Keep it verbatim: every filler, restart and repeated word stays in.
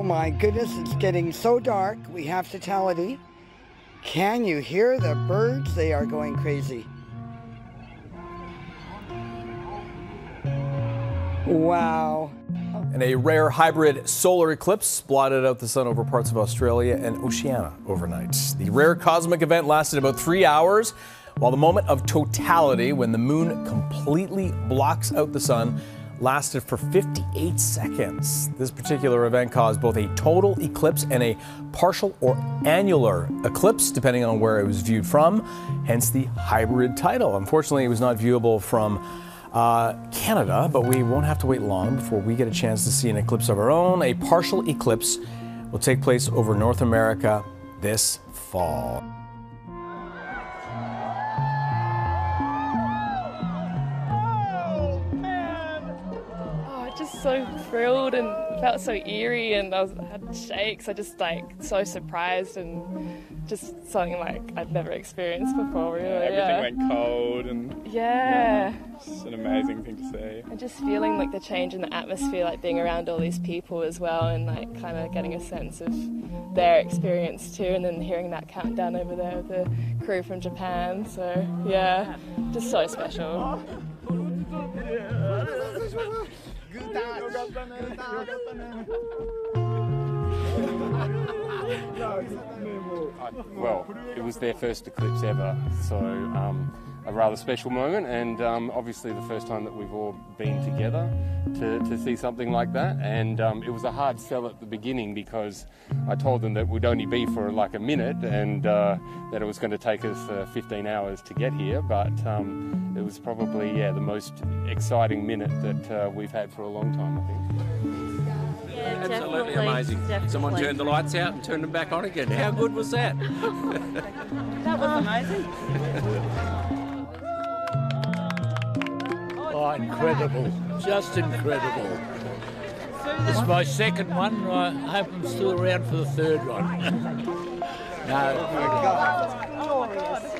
Oh my goodness, it's getting so dark. We have to totality. Can you hear the birds? They are going crazy. Wow. And a rare hybrid solar eclipse blotted out the sun over parts of Australia and Oceania overnight. The rare cosmic event lasted about three hours, while the moment of totality, when the moon completely blocks out the sun, lasted for fifty-eight seconds. This particular event caused both a total eclipse and a partial or annular eclipse, depending on where it was viewed from, hence the hybrid title. Unfortunately, it was not viewable from Uh, Canada, but we won't have to wait long before we get a chance to see an eclipse of our own. A partial eclipse will take place over North America this fall. Oh, man. Oh, just so thrilled and felt so eerie, and I, was, I had shakes. I just like so surprised and just something like I'd never experienced before. Really, yeah, everything yeah. went cold and yeah. yeah. It's an amazing thing to see. And just feeling like the change in the atmosphere, like being around all these people as well, and like kind of getting a sense of their experience too, and then hearing that countdown over there with the crew from Japan. So yeah, just so special. Well, it was their first eclipse ever, so um, a rather special moment, and um, obviously the first time that we've all been together to, to see something like that. And um, it was a hard sell at the beginning because I told them that we'd only be for like a minute, and uh, that it was going to take us uh, fifteen hours to get here, but um, it was probably yeah the most exciting minute that uh, we've had for a long time, I think. Yeah, absolutely amazing. Definitely. Someone turned the lights out and turned them back on again. How good was that? That was amazing. Oh, incredible. Just incredible. It's my second one. I hope I'm still around for the third one. No. Oh, my God.